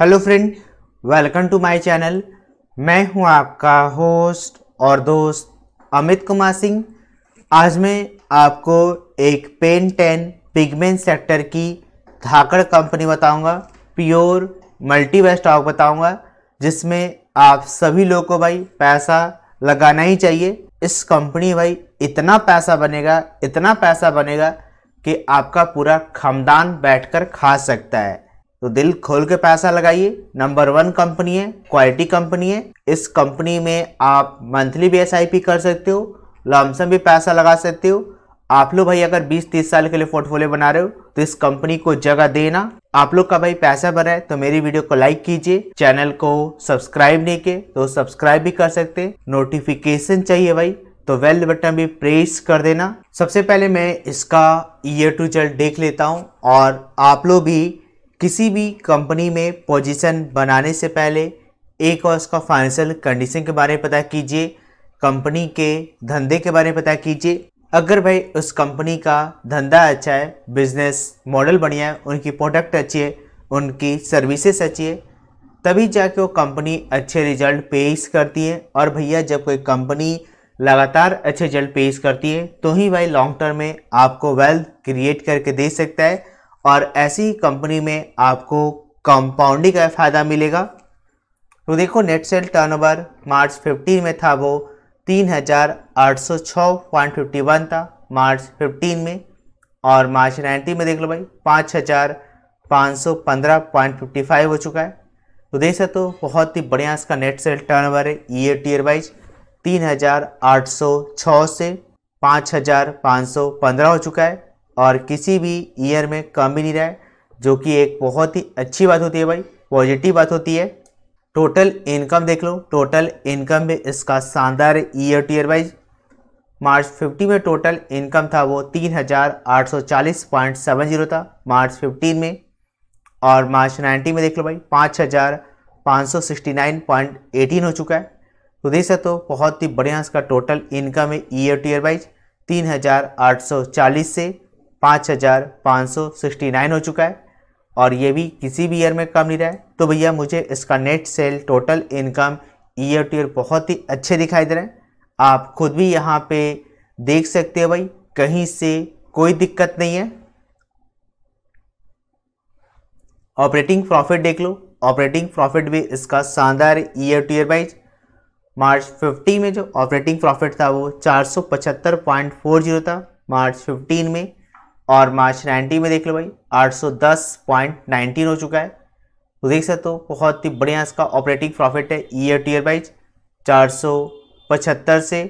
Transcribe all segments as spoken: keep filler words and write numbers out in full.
Hello friend, welcome to my channel. मैं हूं आपका होस्ट और दोस्त अमित कुमार सिंह। आज मैं आपको एक पेन टेन पिगमेंट सेक्टर की धाकड़ कंपनी बताऊंगा, प्योर मल्टी वॉक बताऊंगा, जिसमें आप सभी लोगों को भाई पैसा लगाना ही चाहिए। इस कंपनी भाई इतना पैसा बनेगा इतना पैसा बनेगा कि आपका पूरा खानदान बैठकर खा सकता है। तो दिल खोल के पैसा लगाइए। नंबर वन कंपनी है, क्वालिटी कंपनी है। इस कंपनी में आप मंथली भी एस आई पी कर सकते हो, लमसम भी पैसा लगा सकते हो। आप लोग भाई अगर बीस तीस साल के लिए पोर्टफोलियो बना रहे हो तो इस कंपनी को जगह देना। आप लोग का भाई पैसा बना है तो मेरी वीडियो को लाइक कीजिए। चैनल को सब्सक्राइब नहीं किए तो सब्सक्राइब भी कर सकते। नोटिफिकेशन चाहिए भाई तो बेल बटन भी प्रेस कर देना। सबसे पहले मैं इसका ईयर टू ईयर देख लेता हूँ, और आप लोग भी किसी भी कंपनी में पोजीशन बनाने से पहले एक और उसका फाइनेंशियल कंडीशन के बारे में पता कीजिए, कंपनी के धंधे के बारे में पता कीजिए। अगर भाई उस कंपनी का धंधा अच्छा है, बिजनेस मॉडल बढ़िया है, उनकी प्रोडक्ट अच्छी है, उनकी सर्विसेज अच्छी है, तभी जाके वो कंपनी अच्छे रिजल्ट पेश करती है। और भैया जब कोई कंपनी लगातार अच्छे रिजल्ट पेश करती है तो ही भाई लॉन्ग टर्म में आपको वेल्थ क्रिएट करके दे सकता है, और ऐसी कंपनी में आपको कंपाउंडिंग का फ़ायदा मिलेगा। तो देखो, net sale turnover March fifteen में था वो तीन हज़ार आठ सौ छह पॉइंट इक्यावन था मार्च फिफ्टीन में, और मार्च नाइनटीन में देख लो भाई पाँच हज़ार पाँच सौ पंद्रह पॉइंट पचपन हो चुका है। तो देख सकते हो बहुत ही बढ़िया इसका नेट सेल टर्नओवर है ईयर टीयर वाइज। तीन हज़ार आठ सौ छह से पाँच हज़ार पाँच सौ पंद्रह हो चुका है, और किसी भी ईयर में कम भी नहीं रहा है, जो कि एक बहुत ही अच्छी बात होती है भाई, पॉजिटिव बात होती है। टोटल इनकम देख लो, टोटल इनकम भी इसका शानदार year to year wise. March fifteen में टोटल इनकम था वो तीन हज़ार आठ सौ चालीस पॉइंट सत्तर था मार्च फिफ्टीन में, और मार्च नाइनटीन में देख लो भाई पाँच हज़ार पाँच सौ उनहत्तर पॉइंट अठारह हो चुका है। तो देख सकते हो बहुत ही बढ़िया इसका टोटल इनकम है ईयर टू ईयर वाइज। तीन हज़ार आठ सौ चालीस से पाँच हज़ार पाँच सौ उनहत्तर हो चुका है, और ये भी किसी भी ईयर में कम नहीं रहा है। तो भैया मुझे इसका net sale total income year to year बहुत ही अच्छे दिखाई दे रहे हैं। आप खुद भी यहाँ पे देख सकते हो भाई, कहीं से कोई दिक्कत नहीं है। ऑपरेटिंग प्रॉफिट देख लो, ऑपरेटिंग प्रॉफिट भी इसका शानदार year to year wise. March fifteen में जो ऑपरेटिंग प्रॉफिट था वो चार सौ पचहत्तर पॉइंट चार शून्य था मार्च फिफ्टीन में, और मार्च नाइनटीन में देख लो भाई आठ सौ दस पॉइंट उन्नीस हो चुका है। तो देख सकते हो बहुत ही बढ़िया इसका ऑपरेटिंग प्रॉफिट है ईयर टू ईयर वाइज। चार सौ पचहत्तर से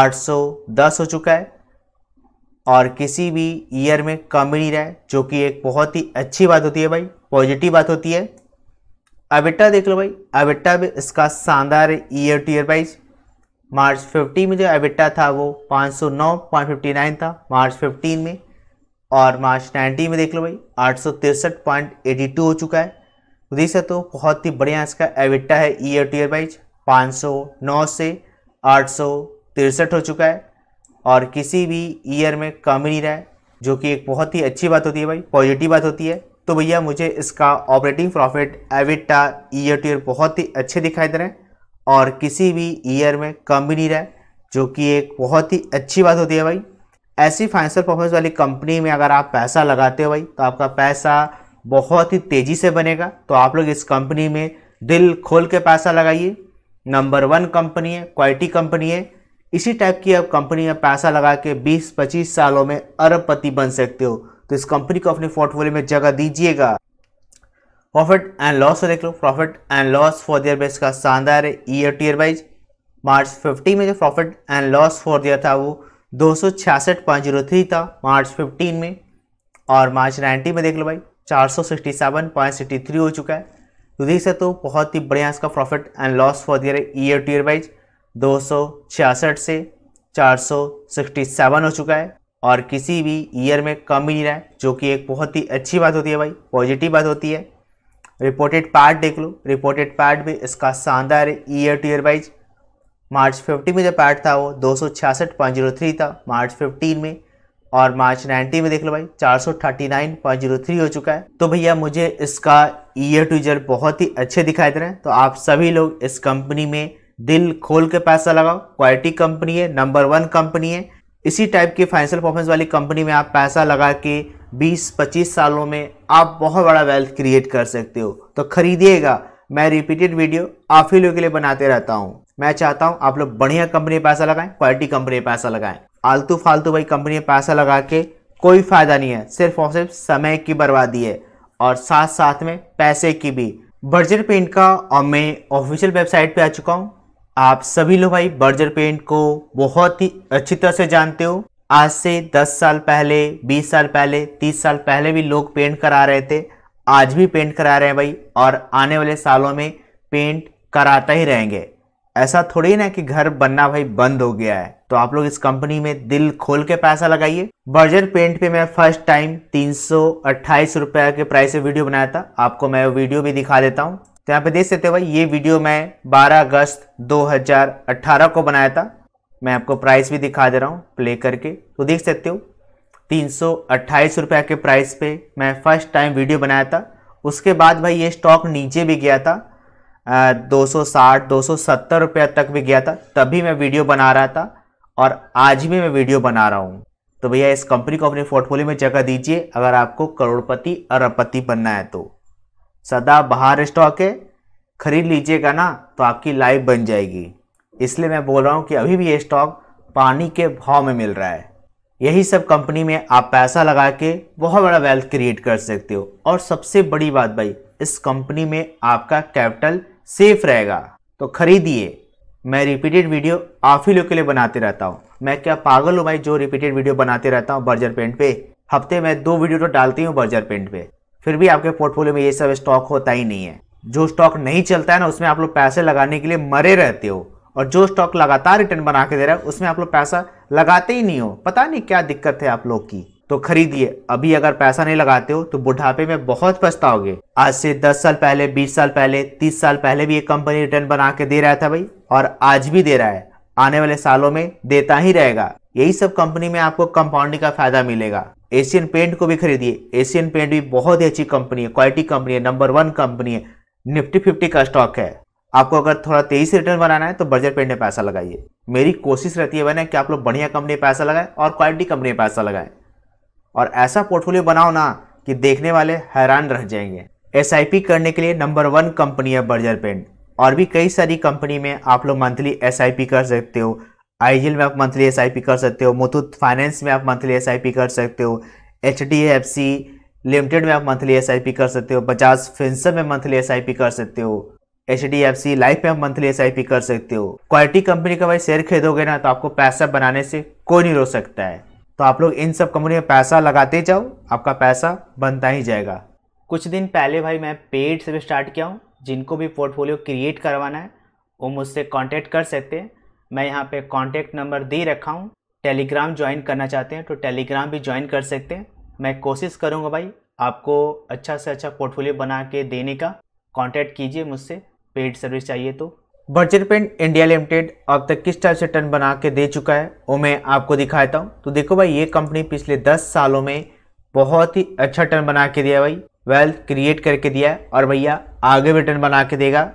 आठ सौ दस हो चुका है, और किसी भी ईयर में कम भी नहीं रहा है, जो कि एक बहुत ही अच्छी बात होती है भाई, पॉजिटिव बात होती है। एबिटा देख लो भाई, एबिटा भी इसका शानदार year to year wise. March fifteen में जो एबिटा था वो पाँच सौ नौ पॉइंट उनसठ था मार्च फिफ्टीन में, और मार्च नाइनटीन में देख लो भाई आठ सौ तिरसठ पॉइंट बयासी हो चुका है। तो देख सकते हो बहुत ही बढ़िया इसका एबिटा है ईयर टू ईयर वाइज। पाँच सौ नौ से आठ सौ तिरसठ हो चुका है, और किसी भी ईयर में कम ही नहीं रहा है, जो कि एक बहुत ही अच्छी बात होती है भाई, पॉजिटिव बात होती है। तो भैया मुझे इसका operating profit EBITDA year to year बहुत ही अच्छे दिखाई दे रहे हैं, और किसी भी ईयर में कम भी नहीं रहा है, जो कि एक बहुत ही अच्छी बात होती है भाई। ऐसी फाइनेंशियल परफॉर्मेंस वाली कंपनी में अगर आप पैसा लगाते हो भाई तो आपका पैसा बहुत ही तेज़ी से बनेगा। तो आप लोग इस कंपनी में दिल खोल के पैसा लगाइए। नंबर वन कंपनी है, क्वालिटी कंपनी है। इसी टाइप की आप कंपनी में पैसा लगा के बीस पच्चीस सालों में अरबपति बन सकते हो। तो इस कंपनी को अपने पोर्टफोलियो में जगह दीजिएगा। प्रॉफिट एंड लॉस को देख लो, profit and loss for the year base का शानदार है year to year wise. March fifteen में जो profit and loss for the year था वो दो सौ छियासठ पॉइंट जीरो थ्री था मार्च फिफ्टीन में, और मार्च नाइनटीन में देख लो भाई चार सौ sixty seven point sixty three हो चुका है। तो देख सकते हो बहुत ही बढ़िया इसका profit and loss for the year year to year wise. दो सौ छियासठ से चार सौ सिक्सटी सेवन हो चुका है, और किसी भी ईयर में कम ही नहीं रहा है, जो कि एक बहुत ही अच्छी बात होती है भाई, पॉजिटिव बात होती है। रिपोर्टेड पैट देख लो, रिपोर्टेड पैट भी इसका शानदार है year to year wise. March fifteen में जो पैट था वो दो सौ छियासठ पॉइंट जीरो थ्री था मार्च फिफ्टीन में, और मार्च नाइनटीन में देख लो भाई चार सौ thirty nine point zero three हो चुका है। तो भैया मुझे इसका ईयर टू ईयर बहुत ही अच्छे दिखाई दे रहे हैं। तो आप सभी लोग इस कंपनी में दिल खोल के पैसा लगाओ, क्वालिटी कंपनी है, नंबर वन कंपनी है। इसी टाइप की फाइनेंशियल परफॉर्मेंस वाली कंपनी में आप पैसा लगा के बीस पच्चीस सालों में आप बहुत बड़ा वेल्थ क्रिएट कर सकते हो। तो खरीदिएगा, मैं रिपीटेड वीडियो आप ही लोगों के लिए बनाते रहता हूँ। मैं चाहता हूँ आप लोग बढ़िया कंपनी में पैसा लगाएं, क्वालिटी कंपनी में पैसा लगाएं। आलतू फालतू भाई कंपनी में पैसा लगा के कोई फायदा नहीं है, सिर्फ और सिर्फ समय की बर्बादी है और साथ साथ में पैसे की भी। बर्जर पेंट का और मैं ऑफिशियल वेबसाइट पर आ चुका हूँ। आप सभी लोग भाई बर्जर पेंट को बहुत ही अच्छी तरह से जानते हो। आज से दस साल पहले, बीस साल पहले, तीस साल पहले भी लोग पेंट करा रहे थे, आज भी पेंट करा रहे हैं भाई, और आने वाले सालों में पेंट कराता ही रहेंगे। ऐसा थोड़ी ना कि घर बनना भाई बंद हो गया है। तो आप लोग इस कंपनी में दिल खोल के पैसा लगाइए। बर्जर पेंट पे मैं फर्स्ट टाइम तीन सौ अट्ठाईस रुपये के प्राइस से वीडियो बनाया था, आपको मैं वीडियो भी दिखा देता हूँ। तो यहाँ पे देख सकते हो भाई ये वीडियो मैं बारह अगस्त दो हज़ार अठारह को बनाया था। मैं आपको प्राइस भी दिखा दे रहा हूँ प्ले करके। तो देख सकते हो तीन सौ अट्ठाईस रुपये के प्राइस पे मैं फर्स्ट टाइम वीडियो बनाया था। उसके बाद भाई ये स्टॉक नीचे भी गया था, दो सौ साठ दो सौ सत्तर रुपये तक भी गया था, तभी मैं वीडियो बना रहा था और आज भी मैं वीडियो बना रहा हूँ। तो भैया इस कंपनी को अपने पोर्टफोलियो में जगह दीजिए अगर आपको करोड़पति अरबपति बनना है। तो सदा बाहर स्टॉक है, खरीद लीजिएगा ना तो आपकी लाइफ बन जाएगी। इसलिए मैं बोल रहा हूँ कि अभी भी ये स्टॉक पानी के भाव में मिल रहा है। यही सब कंपनी में आप पैसा लगा के बहुत बड़ा वेल्थ क्रिएट कर सकते हो। और सबसे बड़ी बात भाई इस कंपनी में आपका कैपिटल सेफ रहेगा। तो खरीदिए, मैं रिपीटेड वीडियो आप ही लोग के लिए बनाते रहता हूँ। मैं क्या पागल हूँ भाई जो रिपीटेड वीडियो बनाते रहता हूँ बर्जर पेंट पे। हफ्ते में दो वीडियो तो डालती हूँ बर्जर पेंट पे, फिर भी आपके पोर्टफोलियो में ये सब स्टॉक होता ही नहीं है। जो स्टॉक नहीं चलता है ना उसमें आप लोग पैसे लगाने के लिए मरे रहते हो, और जो स्टॉक लगातार रिटर्न बना के दे रहा है उसमें आप लोग पैसा लगाते ही नहीं हो। पता नहीं क्या दिक्कत है आप लोग की। तो खरीदिए अभी, अगर पैसा नहीं लगाते हो तो बुढ़ापे में बहुत पछताओगे। आज से दस साल पहले, बीस साल पहले, तीस साल पहले भी ये कंपनी रिटर्न बना के दे रहा था भाई, और आज भी दे रहा है, आने वाले सालों में देता ही रहेगा। यही सब कंपनी में आपको कंपाउंडिंग का फायदा मिलेगा। एशियन पेंट को भी खरीदिए, एशियन पेंट भी बहुत ही अच्छी कंपनी है, क्वालिटी कंपनी है, नंबर वन कंपनी है, निफ्टी फिफ्टी का स्टॉक है। आपको अगर थोड़ा तेजी से रिटर्न बनाना है तो बर्जर पेंट में पैसा लगाइए। मेरी कोशिश रहती है बने कि आप लोग बढ़िया कंपनी में पैसा लगाएं और क्वालिटी कंपनी में पैसा लगाएं, और ऐसा पोर्टफोलियो बनाओ ना कि देखने वाले हैरान रह जाएंगे। एस आई पी करने के लिए नंबर वन कंपनी है बर्जर पेंट। और भी कई सारी कंपनी में आप लोग मंथली एस आई पी कर सकते हो। आईजीएल में आप मंथली एस आई पी कर सकते हो, मुथूट फाइनेंस में आप मंथली एस आई पी कर सकते हो, एचडीएफसी लिमिटेड में आप मंथली एस आई पी कर सकते हो, बजाज फिनसर्व में मंथली एस आई पी कर सकते हो, एचडीएफसी लाइफ में आप मंथली एस आई पी कर सकते हो। क्वालिटी कंपनी का भाई शेयर खरीदोगे ना तो आपको पैसा बनाने से कोई नहीं रोक सकता है। तो आप लोग इन सब कंपनी में पैसा लगाते जाओ, आपका पैसा बनता ही जाएगा। कुछ दिन पहले भाई मैं पेड से भी स्टार्ट किया हूँ। जिनको भी पोर्टफोलियो क्रिएट करवाना है वो मुझसे कॉन्टेक्ट कर सकते हैं। मैं यहाँ पे कॉन्टैक्ट नंबर दे रखा हूँ। टेलीग्राम ज्वाइन करना चाहते हैं तो टेलीग्राम भी ज्वाइन कर सकते हैं। मैं कोशिश करूँगा भाई आपको अच्छा से अच्छा पोर्टफोलियो बना के देने का। कॉन्टैक्ट कीजिए मुझसे, पेड सर्विस चाहिए तो। बर्जर पेंट इंडिया लिमिटेड अब तक किस टाइप से टर्न बना के दे चुका है वो मैं आपको दिखाता हूँ। तो देखो भाई ये कंपनी पिछले दस सालों में बहुत ही अच्छा टर्न बना के दिया भाई, वेल्थ क्रिएट करके दिया है, और भैया आगे भी टर्न बना के देगा।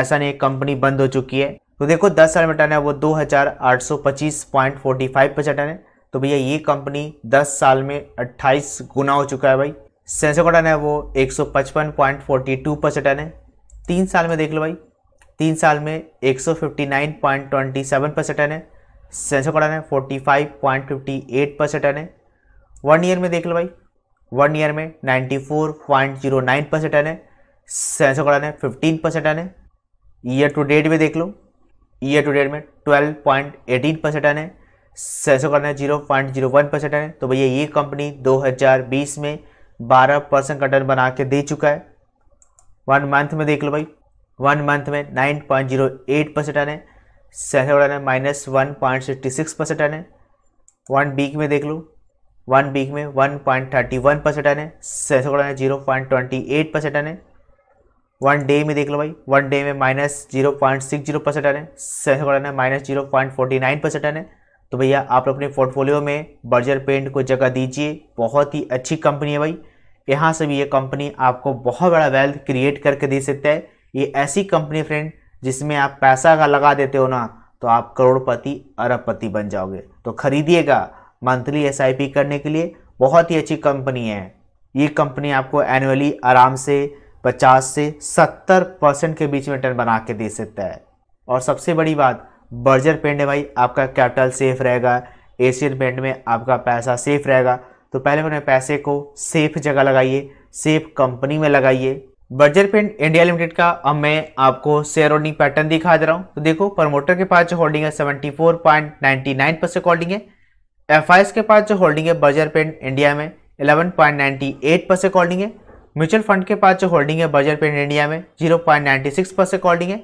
ऐसा नहीं कंपनी बंद हो चुकी है। तो देखो दस साल में टर्न है वो दो हज़ार आठ सौ पच्चीस point forty five percent turn है। तो भैया ये कंपनी दस साल में अट्ठाईस गुना हो चुका है भाई। सेंसो का टर्न है वो एक सौ पचपन point forty two percent turn है। तीन साल में देख लो भाई, तीन साल में एक सौ fifty nine point twenty seven percent turn है। सेंसो का टर्न है forty five point fifty eight percent turn है। वन ईयर में देख लो भाई, वन ईयर में ninety four point zero nine percent turn है। सेंसो का टर्न है फिफ्टीन परसेंट टर्न है। ईयर टू डेट में देख लो, ईयर टू डेट में twelve point one eight percent turn है। सेंसो करना है zero point zero one percent turn है। तो भैया ये कंपनी दो हज़ार बीस में बारह परसेंट का टर्न बना के दे चुका है। वन मंथ में देख लो भाई, वन मंथ में nine point zero eight percent turn है। सेंसो करना है minus one point sixty six percent turn है। वन वीक में देख लो, वन वीक में one point thirty one percent turn है। सेंसो करना है zero point twenty eight percent turn है। वन डे में देख लो भाई, वन डे में minus zero point six zero percent turn है। सेंसो का टर्न है minus zero point forty nine percent turn है। तो भैया आप अपने पोर्टफोलियो में बर्जर पेंट को जगह दीजिए, बहुत ही अच्छी कंपनी है भाई। यहाँ से भी ये कंपनी आपको बहुत बड़ा वेल्थ क्रिएट करके दे सकता है। ये ऐसी कंपनी फ्रेंड जिसमें आप पैसा का लगा देते हो ना तो आप करोड़पति अरबपति बन जाओगे। तो खरीदिएगा मंथली एसआईपी करने के लिए, बहुत ही अच्छी कंपनी है। ये कंपनी आपको एनुअली आराम से पचास से सत्तर परसेंट के बीच में रिटर्न बना के दे सकता है। और सबसे बड़ी बात, बर्जर पेंट है भाई, आपका कैपिटल सेफ रहेगा। एशियन पेंट में आपका पैसा सेफ रहेगा। तो पहले अपने पैसे को सेफ जगह लगाइए, सेफ कंपनी में लगाइए। बर्जर पेंट इंडिया लिमिटेड का अब मैं आपको शेयर होल्डिंग पैटर्न दिखा दे रहा हूँ। तो देखो, प्रमोटर के पास जो होल्डिंग है seventy four point ninety nine percent holding है। एफ आई एस के पास जो होल्डिंग है बर्जर पेंट इंडिया में eleven point ninety eight percent holding है। म्यूचुअल फंड के पास जो होल्डिंग है बर्जर पेंट इंडिया में zero point ninety six percent holding है।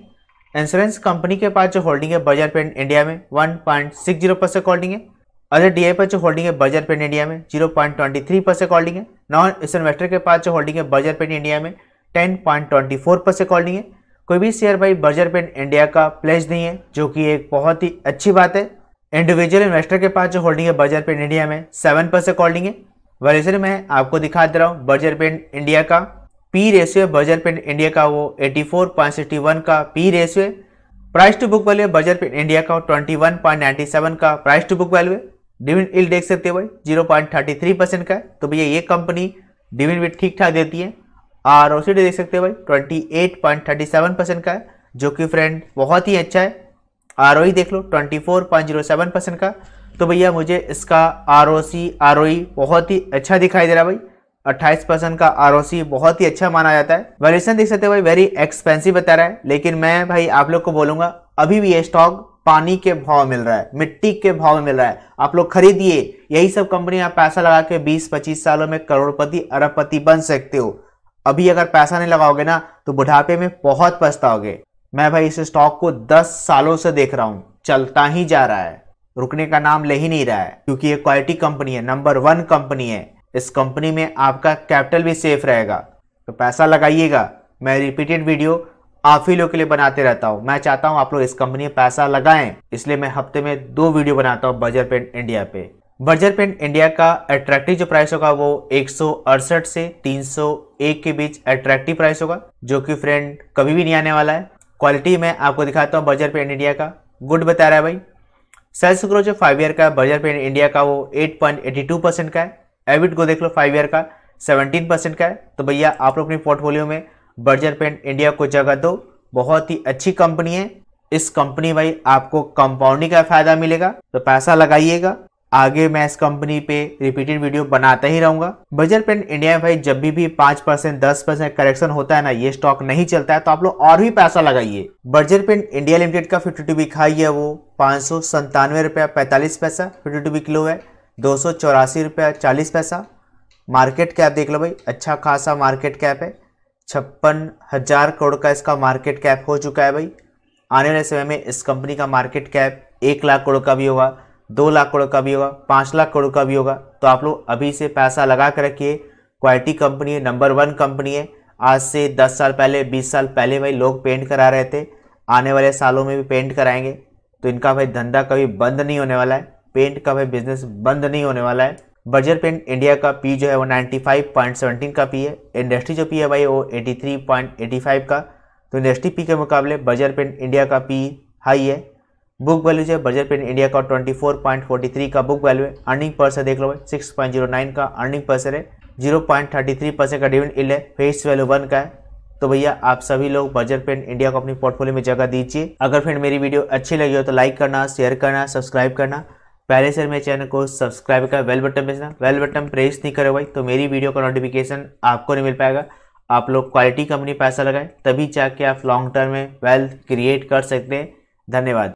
इंश्योरेंस कंपनी के पास जो होल्डिंग है बर्जर पेंट इंडिया में one point six zero percent holding है। अदर डी आई पर जो होल्डिंग है बर्जर पेंट इंडिया में जीरो पॉइंट दो तीन परसेंट होल्डिंग है। नॉन इन्वेस्टर के पास जो होल्डिंग है बर्जर पेंट इंडिया में दस पॉइंट दो चार परसेंट होल्डिंग है। कोई भी शेयर भाई बर्जर पेंट इंडिया का प्लेज नहीं है, जो कि एक बहुत ही अच्छी बात है। इंडिविजुअल इन्वेस्टर के पास जो होल्डिंग है बर्जर पेंट इंडिया में सेवन परसेंट होल्डिंग है। वैल्यूएशन में आपको दिखा दे रहा हूँ बर्जर पेंट इंडिया का पी रेशियो है। बर्जर पेंट इंडिया का वो चौरासी पॉइंट छह एक का पी रेशियो है। Price to book value Berger paint India का इक्कीस पॉइंट नौ सात का प्राइस टू बुक वैल्यू है। डिविडेंड यील्ड देख सकते हो भाई जीरो पॉइंट तीन तीन परसेंट का है। तो भैया ये कंपनी डिविडेंड भी ठीक ठाक देती है। आरओसी देख सकते हो भाई अट्ठाईस पॉइंट तीन सात परसेंट का है, जो कि फ्रेंड बहुत ही अच्छा है। आरओई देख लो चौबीस पॉइंट शून्य सात परसेंट का। तो भैया मुझे इसका आरओसी आरओई बहुत ही अच्छा दिखाई दे रहा भाई। अट्ठाईस परसेंट का आरओसी बहुत ही अच्छा माना जाता है। वैल्यूएशन देख सकते हो भाई वेरी एक्सपेंसिव बता रहा है, लेकिन मैं भाई आप लोग को बोलूंगा अभी भी ये स्टॉक पानी के भाव मिल रहा है, मिट्टी के भाव मिल रहा है। आप लोग खरीदिए, यही सब कंपनी आप पैसा लगा के बीस पच्चीस सालों में करोड़पति अरबपति बन सकते हो। अभी अगर पैसा नहीं लगाओगे ना तो बुढ़ापे में बहुत पछताओगे। मैं भाई इस स्टॉक को दस सालों से देख रहा हूँ, चलता ही जा रहा है, रुकने का नाम ले ही नहीं रहा है, क्योंकि ये क्वालिटी कंपनी है, नंबर वन कंपनी है। इस कंपनी में आपका कैपिटल भी सेफ रहेगा। तो पैसा लगाइएगा। मैं रिपीटेड वीडियो आप ही लोग के लिए बनाते रहता हूँ। मैं चाहता हूँ आप लोग इस कंपनी में पैसा लगाएं, इसलिए मैं हफ्ते में दो वीडियो बनाता हूँ बर्जर पेंट इंडिया पे। बर्जर पेंट इंडिया का अट्रैक्टिव जो प्राइस होगा वो एक सौ अड़सठ से तीन सौ एक के बीच अट्रैक्टिव प्राइस होगा, जो कि फ्रेंड कभी भी नहीं आने वाला है। क्वालिटी में आपको दिखाता हूँ बर्जर पेंट इंडिया का, गुड बता रहा है भाई। सेल्स ग्रोथ जो फाइव ईयर का बर्जर पेंट इंडिया का वो eight point eighty two percent का है। एबिट को देख लो फाइव ईयर का सेवनटीन परसेंट का है। तो भैया आप लोग अपने पोर्टफोलियो में बर्जर पेंट इंडिया को जगह दो, बहुत ही अच्छी कंपनी है। इस कंपनी भाई आपको कंपाउंडिंग का फायदा मिलेगा। तो पैसा लगाइएगा। आगे मैं इस कंपनी पे रिपीटेड वीडियो बनाता ही रहूंगा। बर्जर पेंट इंडिया में भाई जब भी भी पांच परसेंट दस परसेंट करेक्शन होता है ना, ये स्टॉक नहीं चलता है। तो आप लोग और भी पैसा लगाइए। बर्जर पेंट इंडिया लिमिटेड का फिफ्टी टू वीक हाई है वो पांच सौ संतानवे रुपया पैंतालीस पैसा, फिफ्टी टू वीक लो है दो सौ चौरासी रुपया चालीस पैसा। मार्केट कैप देख लो भाई, अच्छा खासा मार्केट कैप है, छप्पन हजार करोड़ का इसका मार्केट कैप हो चुका है भाई। आने वाले समय में इस कंपनी का मार्केट कैप एक लाख करोड़ का भी होगा, दो लाख करोड़ का भी होगा, पाँच लाख करोड़ का भी होगा। तो आप लोग अभी से पैसा लगा कर रखिए। क्वालिटी कंपनी है, नंबर वन कंपनी है। आज से दस साल पहले बीस साल पहले भाई लोग पेंट करा रहे थे, आने वाले सालों में भी पेंट कराएंगे। तो इनका भाई धंधा कभी बंद नहीं होने वाला है, पेंट का भाई बिजनेस बंद नहीं होने वाला है। बर्जर पेंट इंडिया का पी जो है वो पचानवे पॉइंट एक सात का पी है। इंडस्ट्री जो पी है भाई वो तिरासी पॉइंट आठ पाँच का। तो इंडस्ट्री पी के मुकाबले बर्जर पेंट इंडिया का पी हाई है। बुक वैल्यू जो है बर्जर पेंट इंडिया का चौबीस पॉइंट चार तीन का बुक वैल्यू है। अर्निंग परसेंट देख लो भाई छह पॉइंट शून्य नौ का अर्निंग परसेंट है। जीरो पॉइंट तीन तीन परसेंट का डिविडेंड यील्ड है। फेस वैल्यू वन का है। तो भैया आप सभी लोग बर्जर पेंट इंडिया को अपनी पोर्टफोलियो में जगह दीजिए। अगर फ्रेंड मेरी वीडियो अच्छी लगी हो तो लाइक करना, शेयर करना, सब्सक्राइब करना। पहले से मेरे चैनल को सब्सक्राइब कर बेल बटन भेजना। बेल बटन प्रेस नहीं करो भाई तो मेरी वीडियो का नोटिफिकेशन आपको नहीं मिल पाएगा। आप लोग क्वालिटी कंपनी पैसा लगाएं, तभी जाके आप लॉन्ग टर्म में वेल्थ क्रिएट कर सकते हैं। धन्यवाद।